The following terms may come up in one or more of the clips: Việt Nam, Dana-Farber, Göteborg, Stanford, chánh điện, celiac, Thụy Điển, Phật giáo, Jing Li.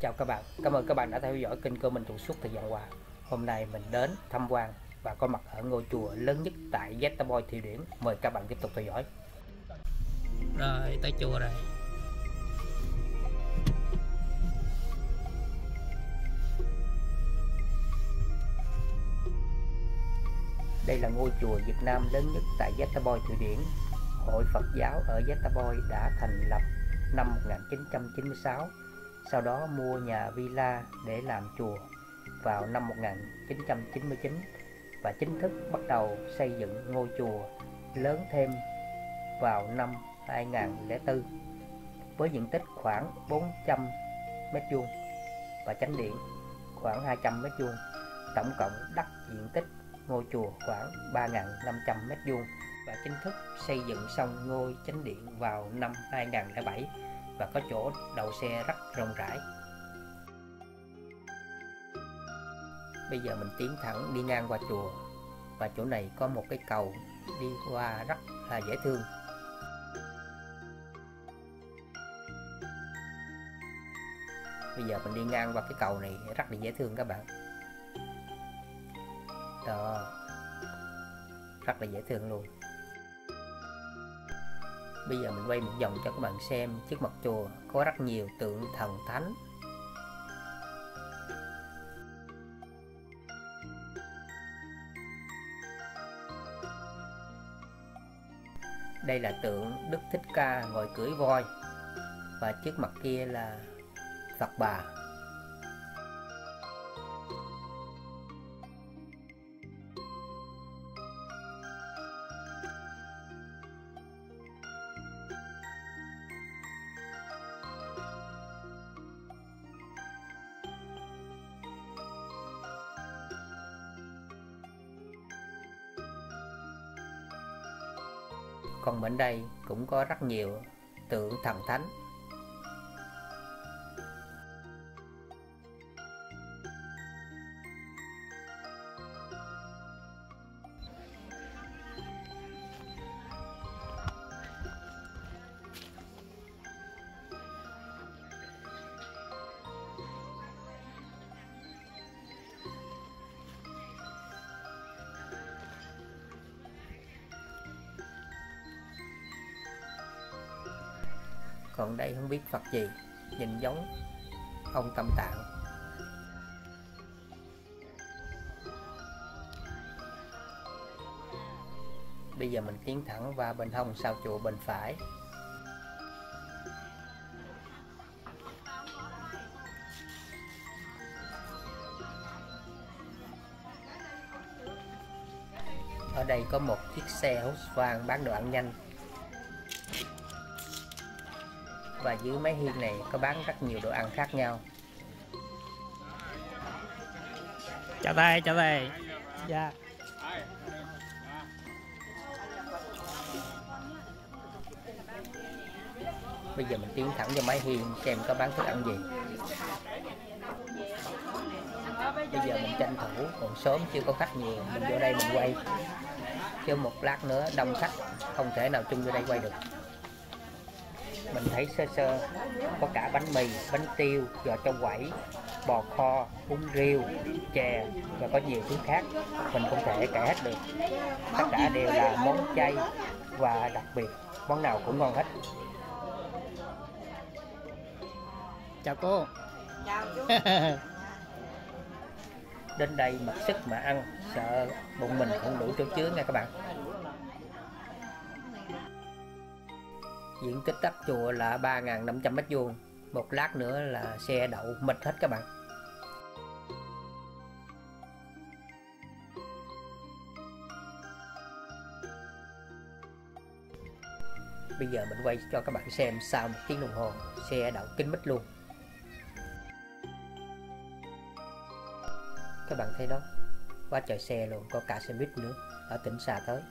Chào các bạn, cảm ơn các bạn đã theo dõi kênh của mình trong suốt thời gian qua. Hôm nay mình đến tham quan và có mặt ở ngôi chùa lớn nhất tại Göteborg, Thụy Điển. Mời các bạn tiếp tục theo dõi. Rồi, tới chùa rồi. Đây là ngôi chùa Việt Nam lớn nhất tại Göteborg, Thụy Điển. Hội Phật giáo ở Göteborg đã thành lập năm 1996, sau đó mua nhà villa để làm chùa vào năm 1999 và chính thức bắt đầu xây dựng ngôi chùa lớn thêm vào năm 2004 với diện tích khoảng 400 m² và chánh điện khoảng 200 m², tổng cộng đất diện tích ngôi chùa khoảng 3.500 m² và chính thức xây dựng xong ngôi chánh điện vào năm 2007 và có chỗ đậu xe rất rộng rãi. Bây giờ mình tiến thẳng đi ngang qua chùa và chỗ này có một cái cầu đi qua rất là dễ thương. Bây giờ mình đi ngang qua cái cầu này rất là dễ thương các bạn. Đó, rất là dễ thương luôn. Bây giờ mình quay một vòng cho các bạn xem. Trước mặt chùa có rất nhiều tượng thần thánh. Đây là tượng Đức Thích Ca ngồi cưỡi voi và trước mặt kia là Phật Bà. Còn bên đây cũng có rất nhiều tượng thần thánh. Còn đây không biết Phật gì, nhìn giống ông Tâm Tạng. Bây giờ mình tiến thẳng vào bên hông sao chùa bên phải. Ở đây có một chiếc xe hút vàng bán đồ ăn nhanh. Và dưới mái hiên này có bán rất nhiều đồ ăn khác nhau. Chào thầy, chào thầy. Dạ. Bây giờ mình tiến thẳng vào mái hiên xem có bán thức ăn gì. Bây giờ mình tranh thủ, còn sớm chưa có khách nhiều, mình vô đây mình quay. Chứ một lát nữa đông khách, không thể nào chung vô đây quay được. Mình thấy sơ sơ có cả bánh mì, bánh tiêu, giò trâu quẩy, bò kho, bún riêu, chè và có nhiều thứ khác. Mình không thể kể hết được. Tất cả đều là món chay và đặc biệt, món nào cũng ngon hết. Chào cô. Chào chú. Đến đây mặc sức mà ăn, sợ bụng mình không đủ chỗ chứa nha các bạn. Diện tích đất chùa là 3.500 m². Một lát nữa là xe đậu mịt hết các bạn. Bây giờ mình quay cho các bạn xem sau 1 tiếng đồng hồ xe đậu kín mít luôn. Các bạn thấy đó, quá trời xe luôn, có cả xe buýt nữa, ở tỉnh xa tới.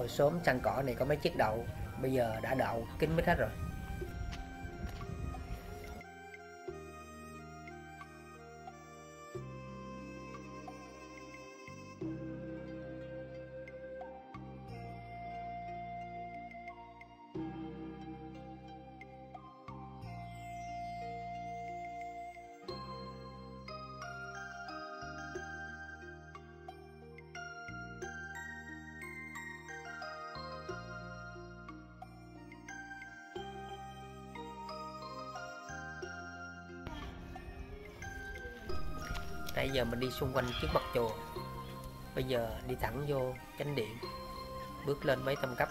Hồi sớm săn cỏ này có mấy chiếc đậu, bây giờ đã đậu kín mít hết rồi. Nãy giờ mình đi xung quanh trước bậc chùa, bây giờ đi thẳng vô chánh điện, bước lên mấy tầng cấp.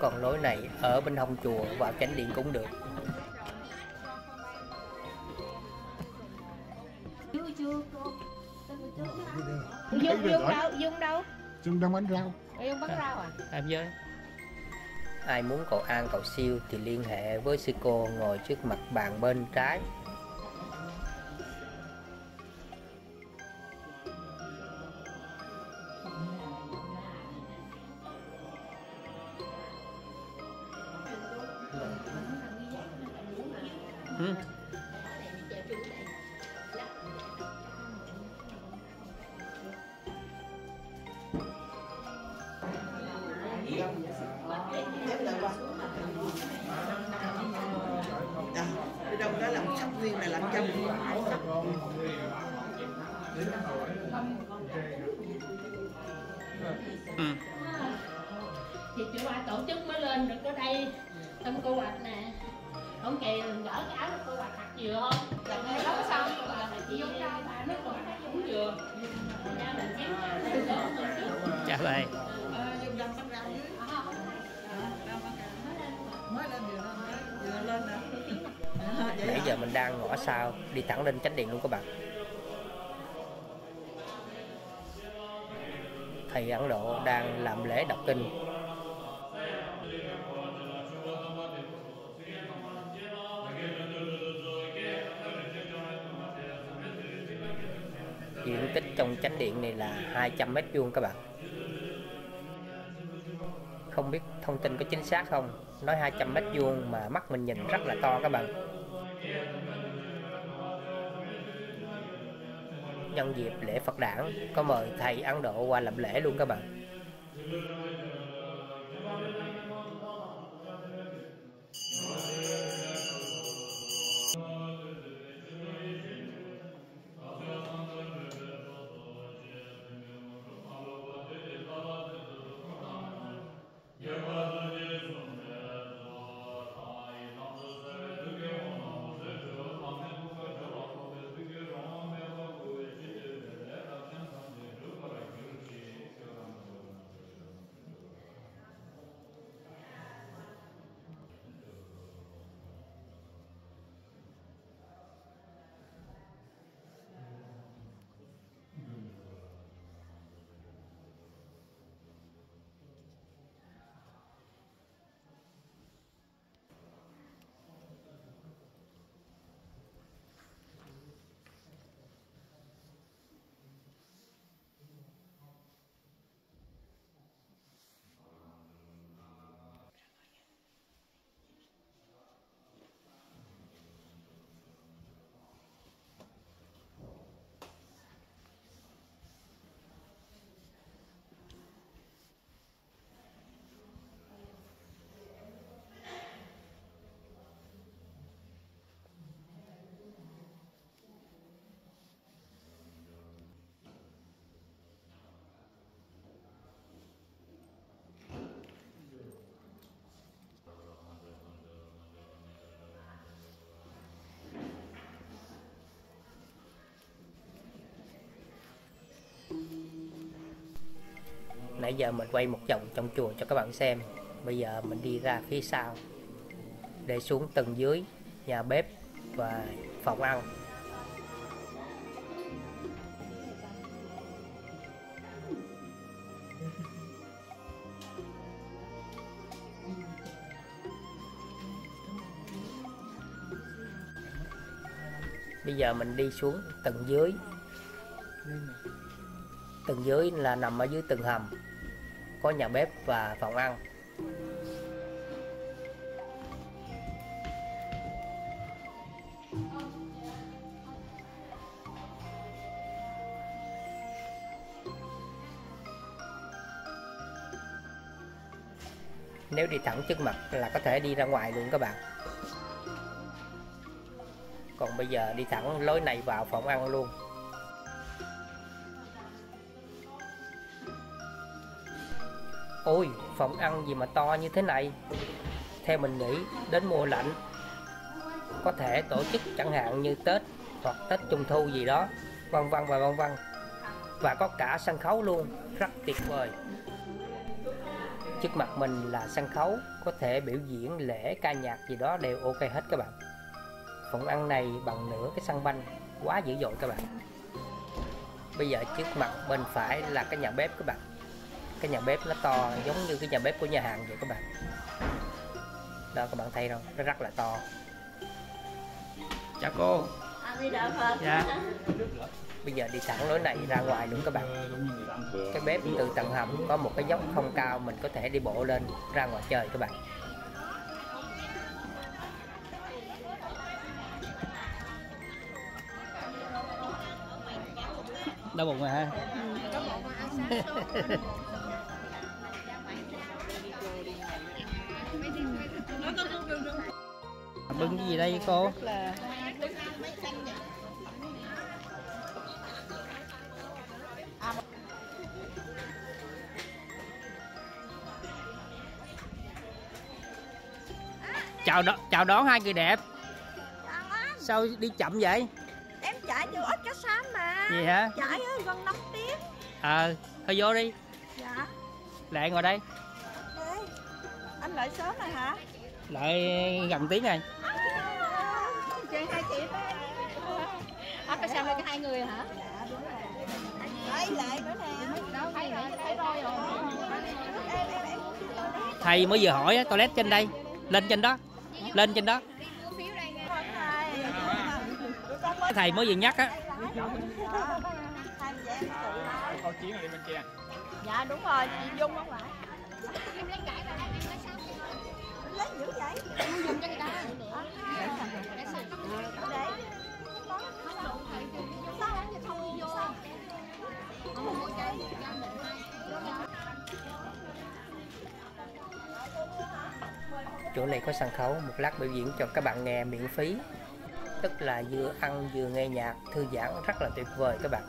Còn lối này ở bên hông chùa vào chánh điện cũng được. Dung đâu? Dung đang bán rau. Dung bán rau à? Em với. Ai muốn cầu an cầu siêu thì liên hệ với sư cô ngồi trước mặt bàn bên trái. Thì chị qua tổ chức mới lên được ở đây, xong cô hoạch nè, không kì gỡ cái áo của cô hoạch hạt dừa không, lần này lóc xong là chị vô ra bà nó còn thấy dũng dừa, ra mình kéo ra để gỡ người trước. Chào bạn. Dùng đầm băng rau dưới. Mới lên dừa lên, dừa lên nè. Nãy giờ mình đang ngõ sau, đi thẳng lên chánh điện luôn các bạn. Thầy Ấn Độ đang làm lễ đọc kinh. Diện tích trong chánh điện này là 200 mét vuông các bạn. Không biết thông tin có chính xác không, nói 200 mét vuông mà mắt mình nhìn rất là to các bạn. Nhân dịp lễ Phật đản có mời thầy Ấn Độ qua làm lễ luôn các bạn. Nãy giờ mình quay một vòng trong chùa cho các bạn xem. Bây giờ mình đi ra phía sau để xuống tầng dưới nhà bếp và phòng ăn. Bây giờ mình đi xuống tầng dưới. Tầng dưới là nằm ở dưới tầng hầm, có nhà bếp và phòng ăn. Nếu đi thẳng trước mặt là có thể đi ra ngoài luôn các bạn. Còn bây giờ đi thẳng lối này vào phòng ăn luôn. Ôi, phòng ăn gì mà to như thế này. Theo mình nghĩ đến mùa lạnh, có thể tổ chức chẳng hạn như Tết hoặc Tết Trung Thu gì đó, vân vân và vân vân. Và có cả sân khấu luôn, rất tuyệt vời. Trước mặt mình là sân khấu, có thể biểu diễn lễ ca nhạc gì đó đều ok hết các bạn. Phòng ăn này bằng nửa cái sân banh, quá dữ dội các bạn. Bây giờ trước mặt bên phải là cái nhà bếp các bạn. Cái nhà bếp nó to giống như cái nhà bếp của nhà hàng vậy các bạn. Đó các bạn thấy không, nó rất là to. Chào cô. Dạ. Bây giờ đi thẳng lối này ra ngoài luôn các bạn. Cái bếp từ tầng hầm có một cái dốc không cao, mình có thể đi bộ lên ra ngoài chơi các bạn. Đau bụng rồi ha. Bưng cái gì đây cô? Chào đón hai người đẹp. Sao đi chậm vậy? Em chạy vô ít cho sáng mà. Gì hả? Chạy gần 5 tiếng. Thôi vô đi. Dạ. Lại ngồi đây. Đây. Anh lại sớm rồi hả? Lại gần tiếng này. Chuyện hai chị đấy. Cái sao lại có hai người hả? Dạ đúng rồi. Đấy lại nữa nè. Thấy rồi. Thầy mới vừa hỏi toilet trên đây. Lên trên đó. Thầy mới vừa nhắc á. Dạ đúng rồi, chị Dung không ạ? Em lấy cãi rồi, em lấy sao? Lấy dữ vậy? Dùng cho người ta. Để sao? Để. Sao anh thì không vô? Chỗ này có sân khấu, một lát biểu diễn cho các bạn nghe miễn phí. Tức là vừa ăn vừa nghe nhạc, thư giãn rất là tuyệt vời các bạn.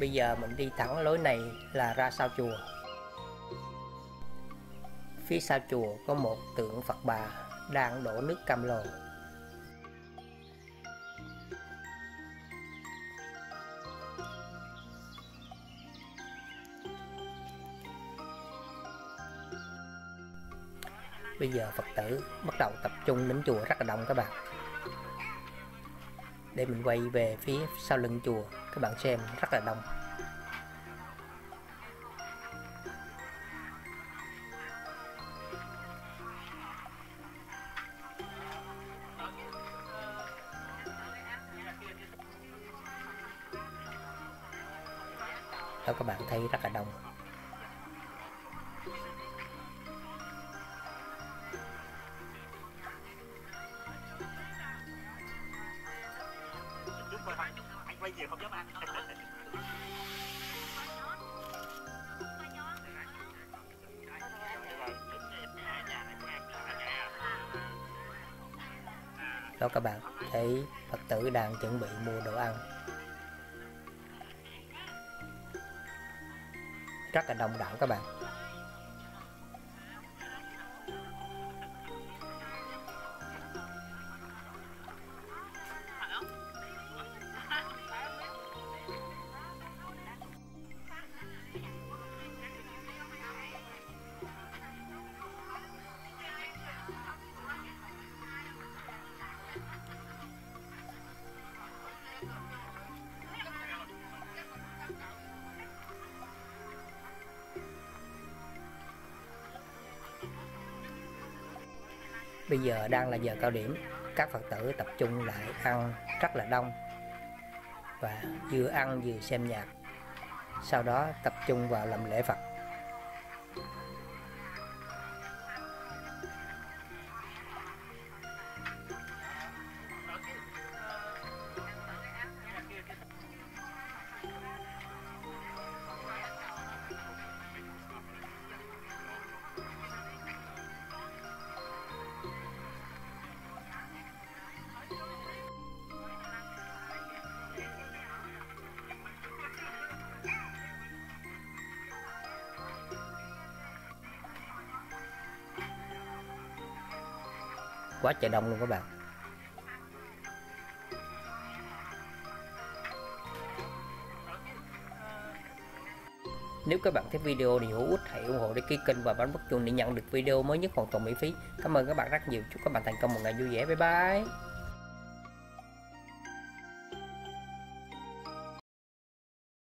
Bây giờ mình đi thẳng lối này là ra sau chùa. Phía sau chùa có một tượng Phật Bà đang đổ nước cam lồ. Bây giờ Phật tử bắt đầu tập trung đến chùa, rất là đông các bạn. Để mình quay về phía sau lưng chùa, các bạn xem rất là đông. Đó các bạn thấy rất là đông. Đó các bạn thấy Phật tử đang chuẩn bị mua đồ ăn, rất là đông đảo các bạn. Bây giờ đang là giờ cao điểm, các Phật tử tập trung lại ăn rất là đông và vừa ăn vừa xem nhạc, sau đó tập trung vào làm lễ Phật. Quá trời đông luôn các bạn. Nếu các bạn thấy video này hữu ích, hãy ủng hộ để ký kênh và bấm nút chuông để nhận được video mới nhất hoàn toàn miễn phí. Cảm ơn các bạn rất nhiều, chúc các bạn thành công một ngày vui vẻ, bye bye.